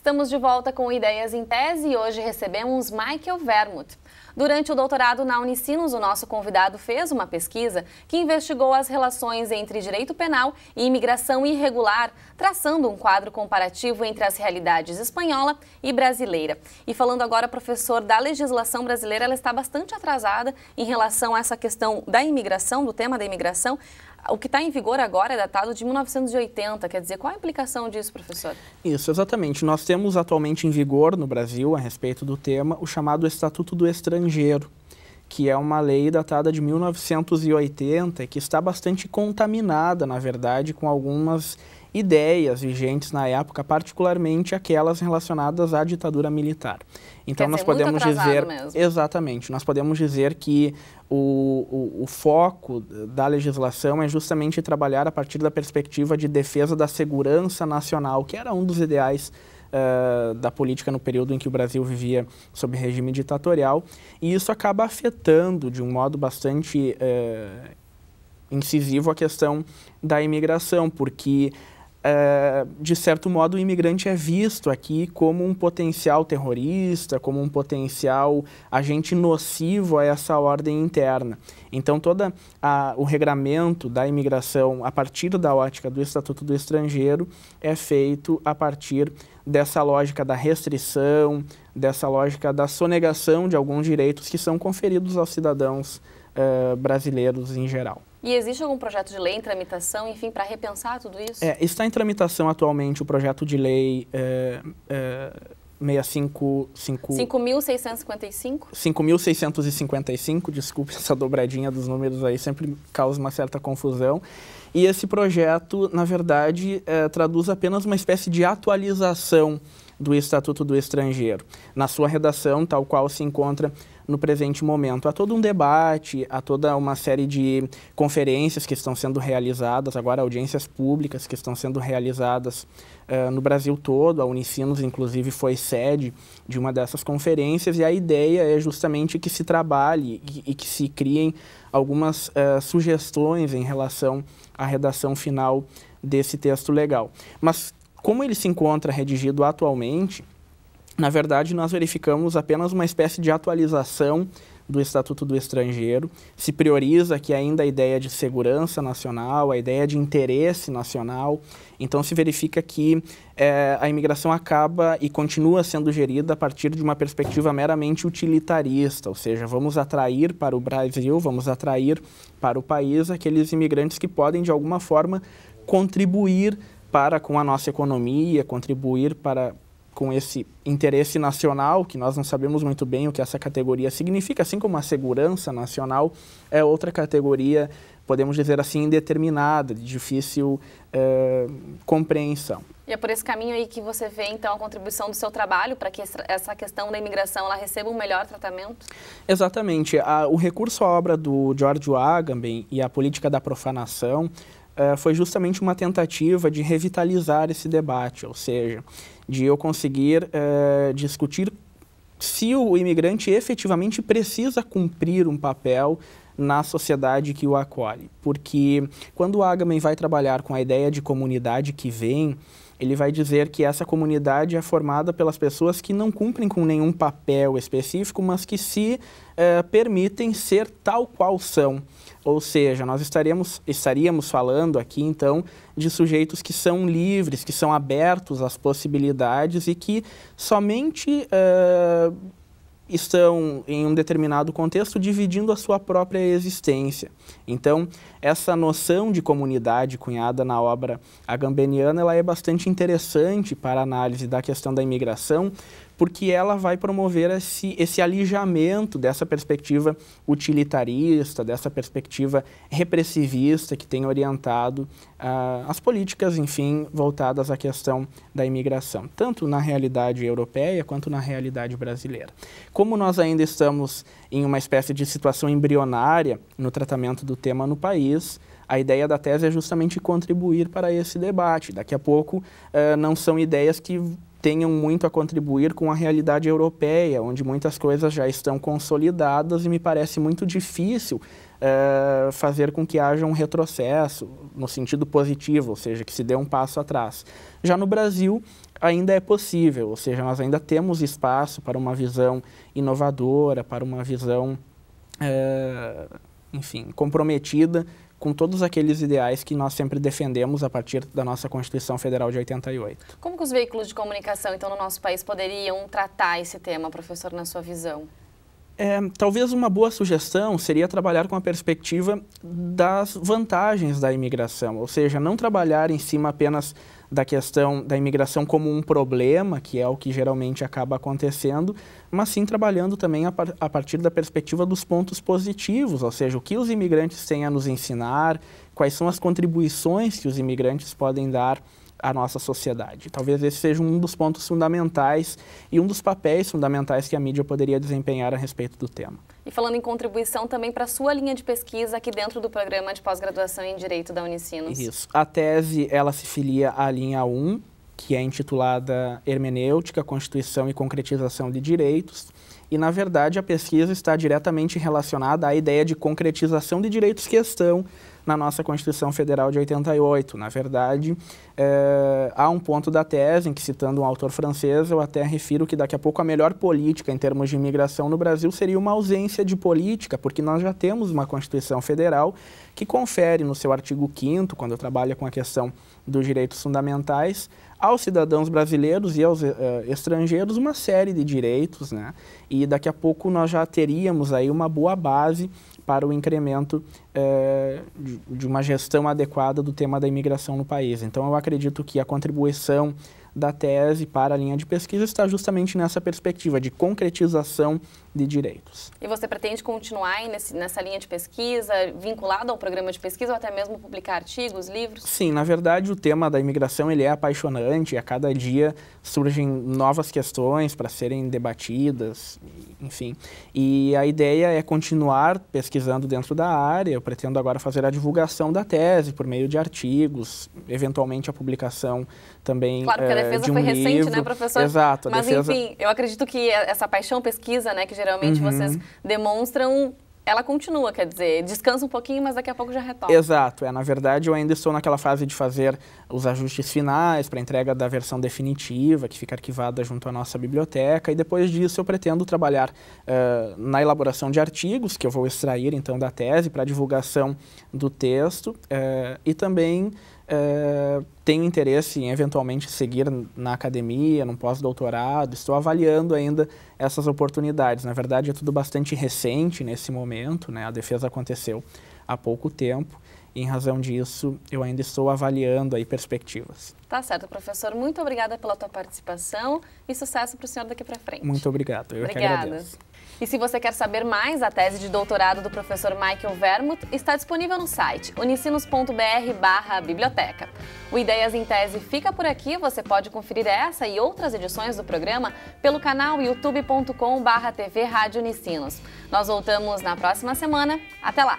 Estamos de volta com Ideias em Tese e hoje recebemos Maiquel Wermuth. Durante o doutorado na Unisinos, o nosso convidado fez uma pesquisa que investigou as relações entre direito penal e imigração irregular, traçando um quadro comparativo entre as realidades espanhola e brasileira. E falando agora, professor, da legislação brasileira, ela está bastante atrasada em relação a essa questão da imigração, do tema da imigração. O que está em vigor agora é datado de 1980, quer dizer, qual a implicação disso, professor? Isso, exatamente. Nós temos atualmente em vigor no Brasil, a respeito do tema, o chamado Estatuto do Estrangeiro, que é uma lei datada de 1980 e que está bastante contaminada, na verdade, com algumas ideias vigentes na época, particularmente aquelas relacionadas à ditadura militar. Então, quer dizer, nós podemos dizer mesmo. Exatamente, nós podemos dizer que o foco da legislação é justamente trabalhar a partir da perspectiva de defesa da segurança nacional, que era um dos ideais da política no período em que o Brasil vivia sob regime ditatorial, e isso acaba afetando de um modo bastante incisivo a questão da imigração, porque de certo modo, o imigrante é visto aqui como um potencial terrorista, como um potencial agente nocivo a essa ordem interna. Então, todo o regramento da imigração a partir da ótica do Estatuto do Estrangeiro é feito a partir dessa lógica da restrição, dessa lógica da sonegação de alguns direitos que são conferidos aos cidadãos brasileiros em geral. E existe algum projeto de lei em tramitação, enfim, para repensar tudo isso? Está em tramitação atualmente o projeto de lei 5.655, desculpe essa dobradinha dos números aí, sempre causa uma certa confusão. E esse projeto, na verdade, traduz apenas uma espécie de atualização do Estatuto do Estrangeiro, na sua redação, tal qual se encontra no presente momento. Há todo um debate, há toda uma série de conferências que estão sendo realizadas, agora audiências públicas que estão sendo realizadas no Brasil todo. A Unisinos, inclusive, foi sede de uma dessas conferências e a ideia é justamente que se trabalhe e que se criem algumas sugestões em relação à redação final desse texto legal. Mas como ele se encontra redigido atualmente, na verdade, nós verificamos apenas uma espécie de atualização do Estatuto do Estrangeiro. Se prioriza aqui ainda a ideia de segurança nacional, a ideia de interesse nacional. Então, se verifica que a imigração acaba e continua sendo gerida a partir de uma perspectiva meramente utilitarista, ou seja, vamos atrair para o Brasil, vamos atrair para o país aqueles imigrantes que podem, de alguma forma, contribuir com a nossa economia, contribuir com esse interesse nacional, que nós não sabemos muito bem o que essa categoria significa, assim como a segurança nacional é outra categoria, podemos dizer assim, indeterminada, de difícil compreensão. E é por esse caminho aí que você vê, então, a contribuição do seu trabalho para que essa questão da imigração ela receba um melhor tratamento? Exatamente. O recurso à obra do Giorgio Agamben e a política da profanação foi justamente uma tentativa de revitalizar esse debate, ou seja, de eu conseguir discutir se o imigrante efetivamente precisa cumprir um papel na sociedade que o acolhe. Porque quando o Agamben vai trabalhar com a ideia de comunidade que vem, ele vai dizer que essa comunidade é formada pelas pessoas que não cumprem com nenhum papel específico, mas que se permitem ser tal qual são. Ou seja, nós estaríamos falando aqui, então, de sujeitos que são livres, que são abertos às possibilidades e que somente estão, em um determinado contexto, dividindo a sua própria existência. Então, essa noção de comunidade cunhada na obra agambeniana, ela é bastante interessante para a análise da questão da imigração, porque ela vai promover esse alijamento dessa perspectiva utilitarista, dessa perspectiva repressivista que tem orientado as políticas, enfim, voltadas à questão da imigração, tanto na realidade europeia quanto na realidade brasileira. Como nós ainda estamos em uma espécie de situação embrionária no tratamento do tema no país, a ideia da tese é justamente contribuir para esse debate. Daqui a pouco, não são ideias que tenham muito a contribuir com a realidade europeia, onde muitas coisas já estão consolidadas e me parece muito difícil fazer com que haja um retrocesso no sentido positivo, ou seja, que se dê um passo atrás. Já no Brasil ainda é possível, ou seja, nós ainda temos espaço para uma visão inovadora, para uma visão, enfim, comprometida com todos aqueles ideais que nós sempre defendemos a partir da nossa Constituição Federal de 88. Como que os veículos de comunicação, então, no nosso país poderiam tratar esse tema, professor, na sua visão? Talvez uma boa sugestão seria trabalhar com a perspectiva das vantagens da imigração, ou seja, não trabalhar em cima apenas da questão da imigração como um problema, que é o que geralmente acaba acontecendo, mas sim trabalhando também a partir da perspectiva dos pontos positivos, ou seja, o que os imigrantes têm a nos ensinar, quais são as contribuições que os imigrantes podem dar à nossa sociedade. Talvez esse seja um dos pontos fundamentais e um dos papéis fundamentais que a mídia poderia desempenhar a respeito do tema. E falando em contribuição também para a sua linha de pesquisa aqui dentro do programa de pós-graduação em Direito da Unisinos. Isso. A tese, ela se filia à linha 1, que é intitulada Hermenêutica, Constituição e Concretização de Direitos. E, na verdade, a pesquisa está diretamente relacionada à ideia de concretização de direitos que estão na nossa Constituição Federal de 88. Na verdade, há um ponto da tese em que, citando um autor francês, eu até refiro que daqui a pouco a melhor política em termos de imigração no Brasil seria uma ausência de política, porque nós já temos uma Constituição Federal que confere no seu artigo 5º, quando trabalha com a questão dos direitos fundamentais, aos cidadãos brasileiros e aos estrangeiros uma série de direitos, né? E daqui a pouco nós já teríamos aí uma boa base para o incremento de uma gestão adequada do tema da imigração no país. Então, eu acredito que a contribuição da tese para a linha de pesquisa está justamente nessa perspectiva de concretização de direitos. E você pretende continuar nessa linha de pesquisa, vinculado ao programa de pesquisa ou até mesmo publicar artigos, livros? Sim, na verdade o tema da imigração ele é apaixonante e a cada dia surgem novas questões para serem debatidas, enfim. E a ideia é continuar pesquisando dentro da área. Eu pretendo agora fazer a divulgação da tese por meio de artigos, eventualmente a publicação também. Claro que a defesa foi recente, né, professor? Exato. Mas enfim, eu acredito que essa paixão pesquisa, né, que geralmente vocês demonstram, ela continua, quer dizer, descansa um pouquinho, mas daqui a pouco já retorna. Exato. Na verdade, eu ainda estou naquela fase de fazer os ajustes finais para a entrega da versão definitiva, que fica arquivada junto à nossa biblioteca, e depois disso eu pretendo trabalhar na elaboração de artigos, que eu vou extrair, então, da tese para divulgação do texto, e também tenho interesse em eventualmente seguir na academia, num pós-doutorado, estou avaliando ainda essas oportunidades. Na verdade, é tudo bastante recente nesse momento, né? A defesa aconteceu há pouco tempo e, em razão disso, eu ainda estou avaliando aí perspectivas. Tá certo, professor. Muito obrigada pela tua participação e sucesso para o senhor daqui para frente. Muito obrigado. Eu que agradeço. E se você quer saber mais, a tese de doutorado do professor Maiquel Wermuth está disponível no site unisinos.br/biblioteca. O Ideias em Tese fica por aqui. Você pode conferir essa e outras edições do programa pelo canal youtube.com/TV e Rádio Unisinos. Nós voltamos na próxima semana. Até lá!